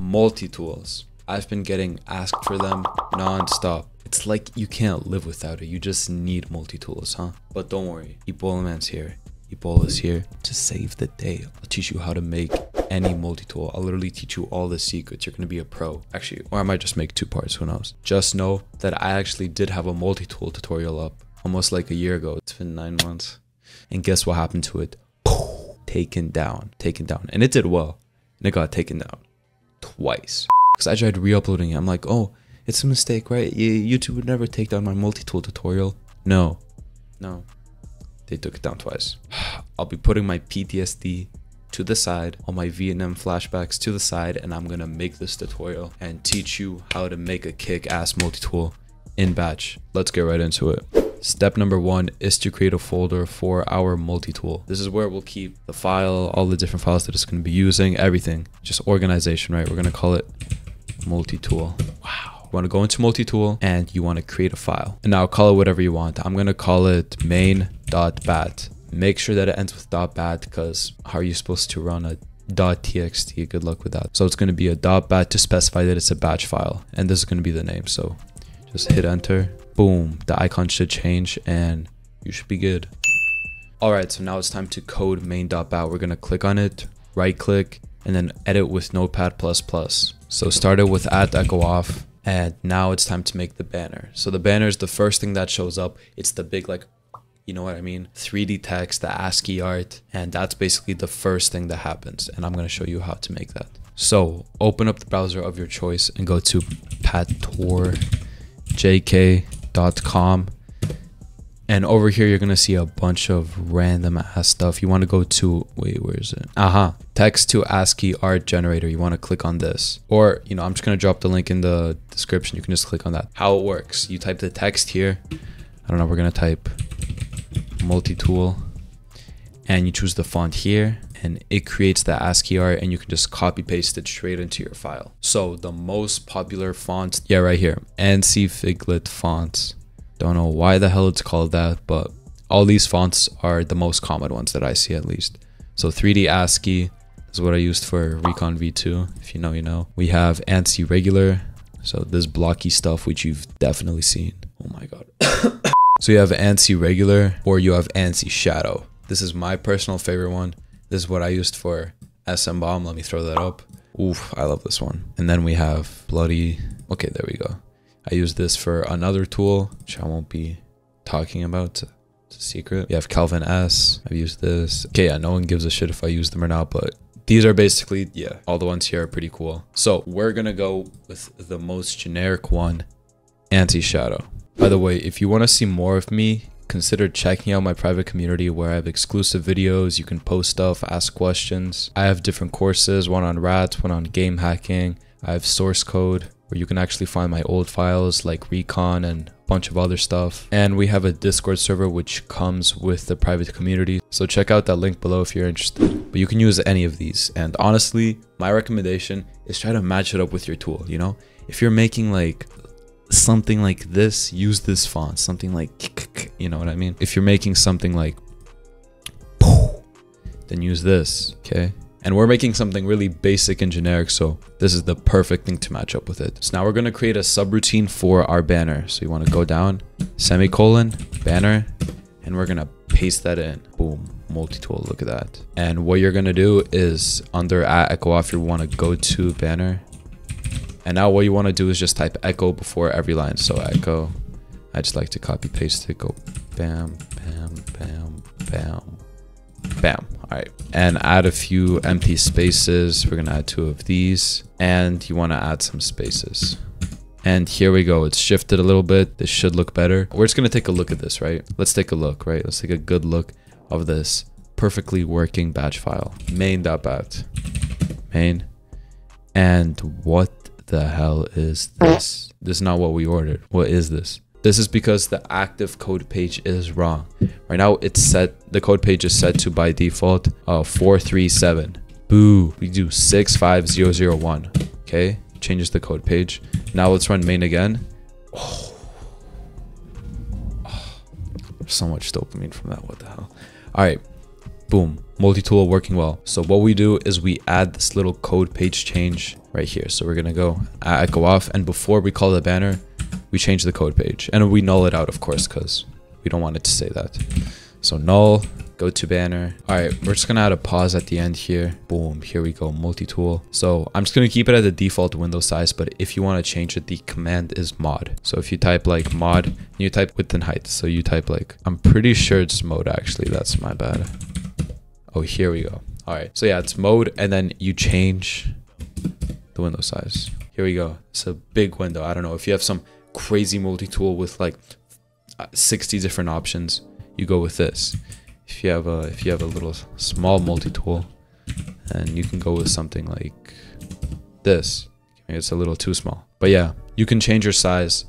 multi-tools. I've been getting asked for them non-stop. It's like you can't live without it. You just need multi-tools, huh? But don't worry, Ebola Man's here. Ebola's here to save the day. I'll teach you how to make any multi-tool. I'll literally teach you all the secrets. You're gonna be a pro. Actually, or I might just make two parts, who knows? Just know that I actually did have a multi-tool tutorial up almost like a year ago. It's been 9 months. And guess what happened to it? Taken down. And it did well. And it got taken down twice. Because I tried re-uploading it. I'm like, oh, it's a mistake, right? YouTube would never take down my multi-tool tutorial. No. They took it down twice. I'll be putting my PTSD to the side, all my Vietnam flashbacks to the side, and I'm gonna make this tutorial and teach you how to make a kick-ass multi-tool in batch. Let's get right into it. Step number 1 is to create a folder for our multi-tool. This is where we'll keep the file, all the different files that it's gonna be using, everything. Just organization, right? We're gonna call it multi-tool. Wow. You wanna go into multi-tool and you wanna create a file. And now call it whatever you want. I'm gonna call it main.bat. Make sure that it ends with .bat because how are you supposed to run a .txt? Good luck with that. So it's gonna be a .bat to specify that it's a batch file. And this is gonna be the name. So just hit enter. Boom, the icon should change and you should be good. All right, so now it's time to code main.bat. We're gonna click on it, right click, and then edit with Notepad++. So started with @echo off. And now it's time to make the banner. So the banner is the first thing that shows up. It's the big, like, you know what I mean? 3D text, the ASCII art, and that's basically the first thing that happens. And I'm gonna show you how to make that. So open up the browser of your choice and go to patorjk.com. And over here, you're gonna see a bunch of random ass stuff. You wanna go to, wait, where is it? Text to ASCII art generator. You wanna click on this. Or, you know, I'm just gonna drop the link in the description. You can just click on that. How it works, you type the text here. I don't know, we're gonna type multi-tool. And you choose the font here and it creates the ASCII art and you can just copy paste it straight into your file. So the most popular font, yeah, right here, ANSI Figlet fonts. Don't know why the hell it's called that, but all these fonts are the most common ones that I see at least. So 3D ASCII is what I used for Recon V2. If you know, you know. We have ANSI regular. So this blocky stuff, which you've definitely seen. Oh my God. So you have ANSI regular or you have ANSI shadow. This is my personal favorite one. This is what I used for SM bomb. Let me throw that up. Oof, I love this one. And then we have bloody. Okay, there we go. I use this for another tool, which I won't be talking about. It's a secret. We have Calvin S. I've used this. Okay, yeah, no one gives a shit if I use them or not, but these are basically, yeah, all the ones here are pretty cool. So we're gonna go with the most generic one, ANSI shadow. By the way, if you wanna see more of me, consider checking out my private community where I have exclusive videos. You can post stuff, ask questions. I have different courses, one on rats, one on game hacking. I have source code, where you can actually find my old files like Recon and a bunch of other stuff. And we have a Discord server which comes with the private community. So check out that link below if you're interested. But you can use any of these. And honestly, my recommendation is try to match it up with your tool, you know? If you're making like something like this, use this font. Something like, you know what I mean? If you're making something like, then use this, okay? And we're making something really basic and generic, so this is the perfect thing to match up with it. So now we're gonna create a subroutine for our banner. So you wanna go down, semicolon, banner, and we're gonna paste that in. Boom, multi-tool, look at that. And what you're gonna do is under @echo off, you wanna go to banner. And now what you wanna do is just type echo before every line. So echo, I just like to copy paste it, go bam, bam, bam, bam. Bam. All right. And add a few empty spaces. We're going to add 2 of these and you want to add some spaces. And here we go. It's shifted a little bit. This should look better. We're just going to take a look at this, right? Let's take a look, right? Let's take a good look of this perfectly working batch file. Main.bat. Main. And what the hell is this? This is not what we ordered. What is this? This is because the active code page is wrong. Right now it's set, the code page is set to by default 437. Boo, we do 65001. Okay, changes the code page. Now let's run main again. Oh, so much dopamine from that, what the hell. All right, boom, multi-tool working well. So what we do is we add this little code page change right here. So we're gonna go go off, and before we call the banner, we change the code page, and we null it out, of course, because we don't want it to say that. So null, go to banner. All right, we're just gonna add a pause at the end here. Boom, here we go, multi-tool. So I'm just gonna keep it at the default window size, but if you wanna change it, the command is mod. So if you type like mod, you type width and height. So you type like, I'm pretty sure it's mode actually, that's my bad. Oh, here we go. All right, so yeah, it's mode, and then you change the window size. Here we go, it's a big window. I don't know, if you have some crazy multi-tool with like 60 different options, you go with this. If you have a little small multi-tool, and you can go with something like this. Maybe it's a little too small, but yeah, you can change your size,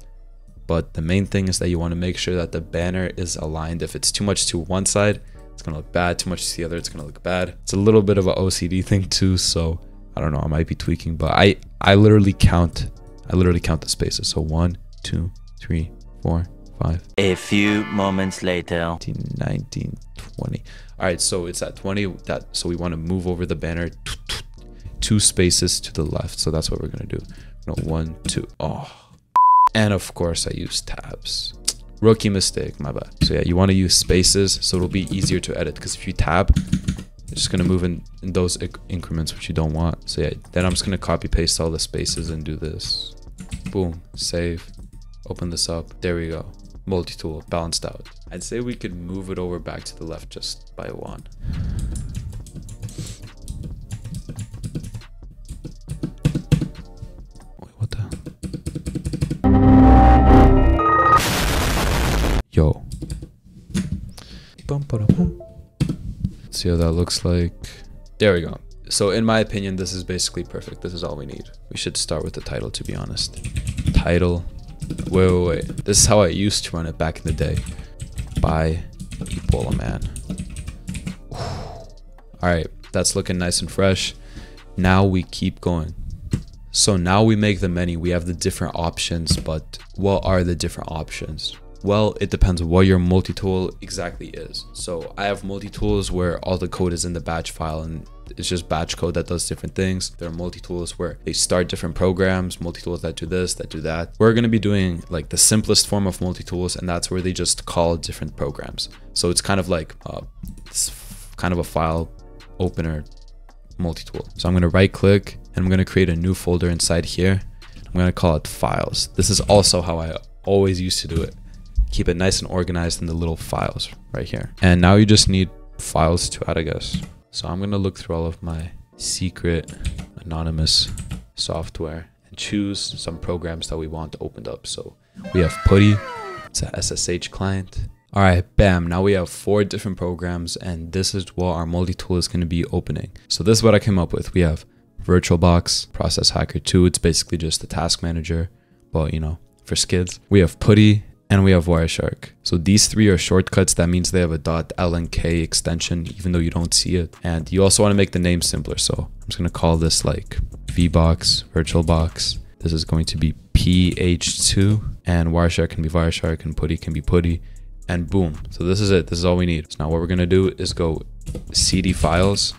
but the main thing is that you want to make sure that the banner is aligned. If it's too much to one side, it's gonna look bad. Too much to the other, it's gonna look bad. It's a little bit of an OCD thing too, so I don't know, I might be tweaking, but I literally count the spaces. So 1 2 3 4 5. A few moments later. 18, 19, 20. All right, so it's at 20. So we want to move over the banner 2 spaces to the left. So that's what we're gonna do. No, 1 2. Oh, and of course I use tabs. Rookie mistake, my bad. So yeah, you want to use spaces so it'll be easier to edit, because if you tab, it's just gonna move in those increments which you don't want. So yeah, then I'm just gonna copy paste all the spaces and do this. Boom, save, open this up. There we go, multi-tool, balanced out. I'd say we could move it over back to the left just by one. Wait, what the? Yo. Let's see how that looks like. There we go. So in my opinion, this is basically perfect. This is all we need. We should start with the title, to be honest. Title. Wait. This is how I used to run it back in the day. By Ebola Man. Whew. All right, that's looking nice and fresh. Now we keep going. So now we make the menu. We have the different options, but what are the different options? Well, it depends on what your multi-tool exactly is. So I have multi-tools where all the code is in the batch file, and it's just batch code that does different things. There are multi-tools where they start different programs, multi-tools that do this, that do that. We're going to be doing like the simplest form of multi-tools, and that's where they just call different programs. So it's kind of like a file opener multi-tool. So I'm going to right click, and I'm going to create a new folder inside here. I'm going to call it files. This is also how I always used to do it. Keep it nice and organized in the little files right here. And now you just need files to add, I guess. So I'm gonna look through all of my secret anonymous software and choose some programs that we want opened up. So we have Putty, it's a SSH client. All right, bam, now we have 4 different programs, and this is what our multi-tool is gonna be opening. So this is what I came up with. We have VirtualBox, Process Hacker 2, it's basically just the task manager, but you know, for skids. We have Putty, and we have Wireshark. So these 3 are shortcuts. That means they have a .lnk extension, even though you don't see it. And you also want to make the name simpler. So I'm just going to call this like VBox, VirtualBox. This is going to be PH2, and Wireshark can be Wireshark, and Putty can be Putty, and boom. So this is it. This is all we need. So now what we're going to do is go CD files.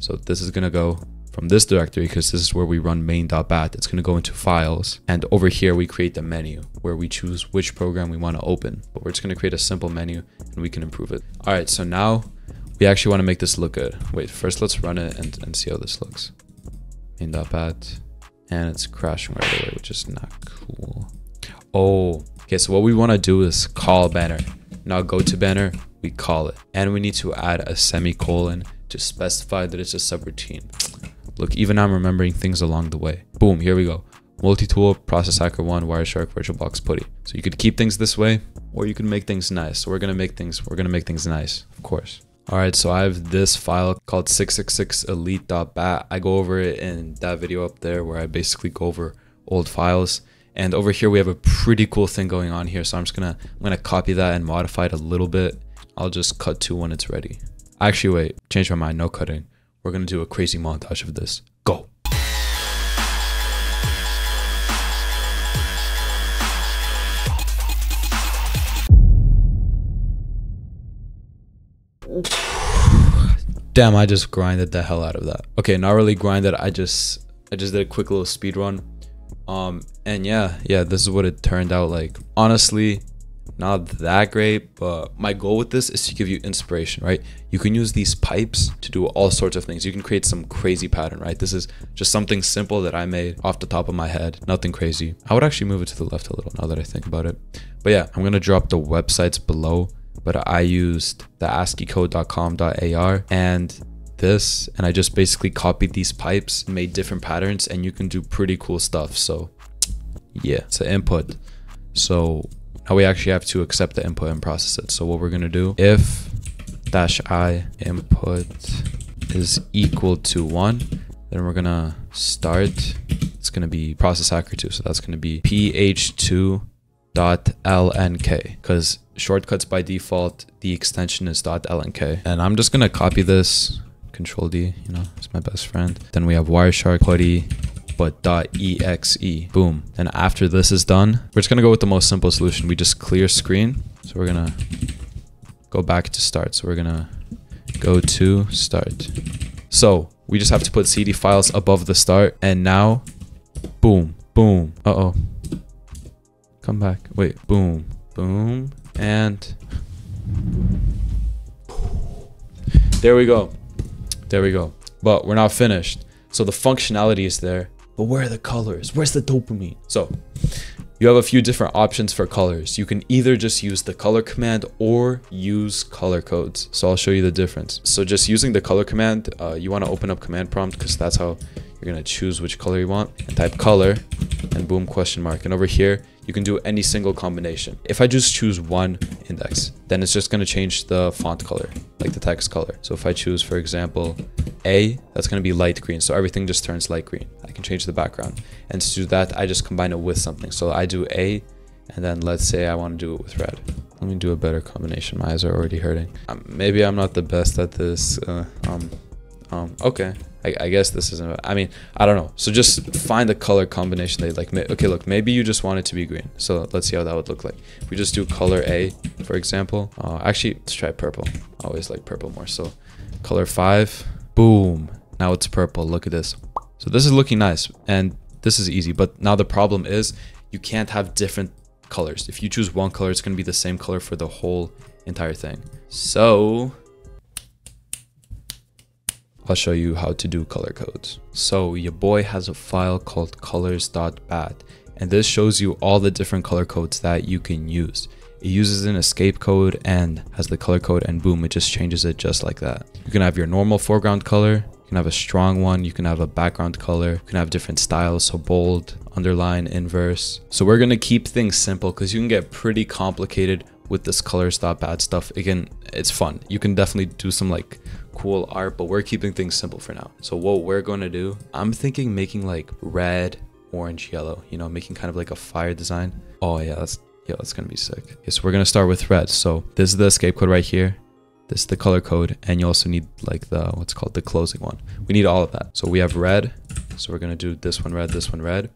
So this is going to go from this directory, because this is where we run main.bat. It's going to go into files, and over here we create the menu where we choose which program we want to open, but we're just going to create a simple menu and we can improve it. All right, so now we actually want to make this look good. Wait, first let's run it and see how this looks. Main.bat, and it's crashing right away, which is not cool. Oh, okay, so what we want to do is call banner. Now go to banner, we call it, and we need to add a semicolon to specify that it's a subroutine. Look, even I'm remembering things along the way. Boom, here we go. Multi-tool, Process Hacker 1, Wireshark, VirtualBox, Putty. So you could keep things this way, or you could make things nice. So we're gonna make things nice, of course. All right, so I have this file called 666elite.bat. I go over it in that video up there where I basically go over old files. And over here we have a pretty cool thing going on here. So I'm gonna copy that and modify it a little bit. I'll just cut to when it's ready. Actually, wait, change my mind, no cutting. We're gonna do a crazy montage of this. Go. Damn, I just grinded the hell out of that. Okay, not really grinded, I just did a quick little speed run. And yeah, this is what it turned out like. Honestly, not that great, but my goal with this is to give you inspiration, right? You can use these pipes to do all sorts of things. You can create some crazy pattern, right? This is just something simple that I made off the top of my head, nothing crazy. I would actually move it to the left a little now that I think about it. But yeah, I'm gonna drop the websites below, but I used the ASCII code.com.ar and this, and I just basically copied these pipes and made different patterns, and you can do pretty cool stuff. So yeah, it's an input. So now we actually have to accept the input and process it. So what we're gonna do, if -i input is equal to 1, then we're gonna start, it's gonna be Process Hacker 2. So that's gonna be ph2.lnk, because shortcuts by default, the extension is .lnk. And I'm just gonna copy this, Control D, you know, it's my best friend. Then we have Wireshark, Putty, but .exe, boom. And after this is done, we're just gonna go with the most simple solution. We just clear screen. So we're gonna go back to start. So we're gonna go to start. So we just have to put CD files above the start, and now, boom, boom. Uh-oh, come back, wait, boom, boom, and there we go. There we go. But we're not finished. So the functionality is there, but where are the colors? Where's the dopamine? So you have a few different options for colors. You can either just use the color command or use color codes. So I'll show you the difference. So just using the color command, you want to open up command prompt, because that's how you're going to choose which color you want, and type color and boom, question mark. And over here, you can do any single combination. If I just choose one index, then it's just gonna change the font color, like the text color. So if I choose, for example, A, that's gonna be light green. So everything just turns light green. I can change the background. And to do that, I just combine it with something. So I do A, and then let's say I wanna do it with red. Let me do a better combination. My eyes are already hurting. Maybe I'm not the best at this. Okay. I guess this isn't, I mean, I don't know. So just find the color combination that you like. Okay, look, maybe you just want it to be green. So let's see how that would look like. If we just do color A, for example. Actually, let's try purple. I always like purple more. So color 5, boom. Now it's purple, look at this. So this is looking nice and this is easy, but now the problem is you can't have different colors. If you choose one color, it's gonna be the same color for the whole entire thing. So I'll show you how to do color codes. So your boy has a file called colors.bat, and this shows you all the different color codes that you can use. It uses an escape code and has the color code, and boom, it just changes it just like that. You can have your normal foreground color, you can have a strong one, you can have a background color, you can have different styles, so bold, underline, inverse. So we're gonna keep things simple because you can get pretty complicated with this colors.bat stuff. Again, it's fun. You can definitely do some like cool art, but we're keeping things simple for now. So what we're going to do, I'm thinking making like red, orange, yellow, you know, making kind of like a fire design. Oh yeah, that's going to be sick. Okay, so we're going to start with red. So this is the escape code right here. This is the color code. And you also need like the, what's called the closing one. We need all of that. So we have red. So we're going to do this one red,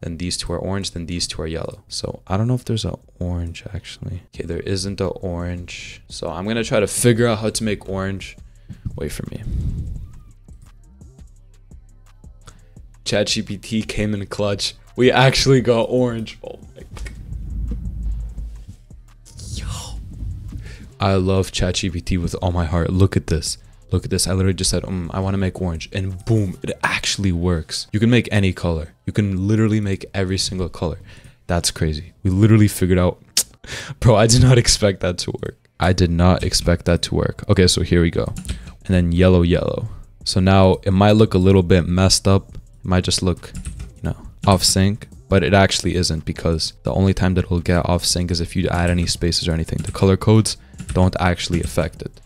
and these two are orange, then these two are yellow. So I don't know if there's an orange actually. Okay, there isn't an orange. So I'm going to try to figure out how to make orange. Wait for me. ChatGPT came in clutch. We actually got orange. Oh my god. Yo. I love ChatGPT with all my heart. Look at this. Look at this. I literally just said, I want to make orange, and boom, it actually works. You can make any color. You can literally make every single color. That's crazy. We literally figured out. Bro, I did not expect that to work. I did not expect that to work. Okay, so here we go. And then yellow, yellow. So now it might look a little bit messed up. It might just look, you know, off sync, but it actually isn't, because the only time that it'll get off sync is if you add any spaces or anything. The color codes don't actually affect it.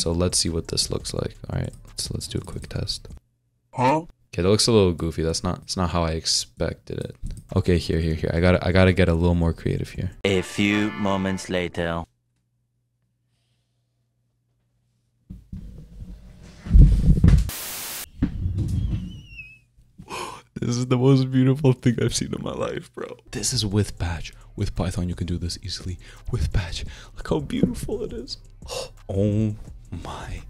So let's see what this looks like. All right, so let's do a quick test. Huh? Okay, that looks a little goofy. That's not how I expected it. Okay, here. I gotta get a little more creative here. A few moments later. This is the most beautiful thing I've seen in my life, bro. This is with Batch. With Python, you can do this easily. With Batch, look how beautiful it is. Oh my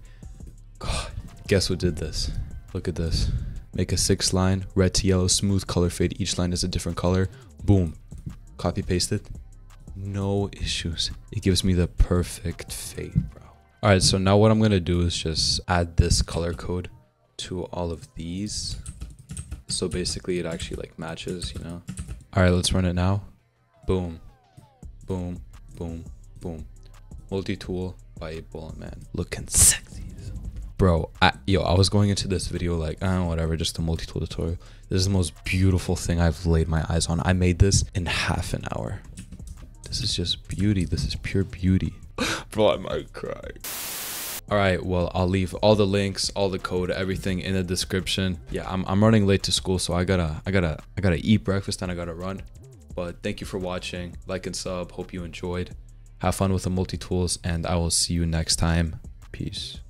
God. Guess what did this? Look at this. Make a 6-line, red to yellow, smooth color fade. Each line is a different color. Boom. Copy paste it. No issues. It gives me the perfect fade, bro. All right, so now what I'm gonna do is just add this color code to all of these. So basically it actually like matches, you know? All right, let's run it now. Boom, boom, boom, boom. Multi-tool by Ebola Man. Looking sexy. Bro, I was going into this video like, whatever, just a multi-tool tutorial. This is the most beautiful thing I've laid my eyes on. I made this in half an hour. This is just beauty. This is pure beauty. Bro, I might cry. All right, well, I'll leave all the links, all the code, everything in the description. Yeah, I'm running late to school, so I gotta eat breakfast and I gotta run. But thank you for watching. Like and sub. Hope you enjoyed. Have fun with the multi-tools, and I will see you next time. Peace.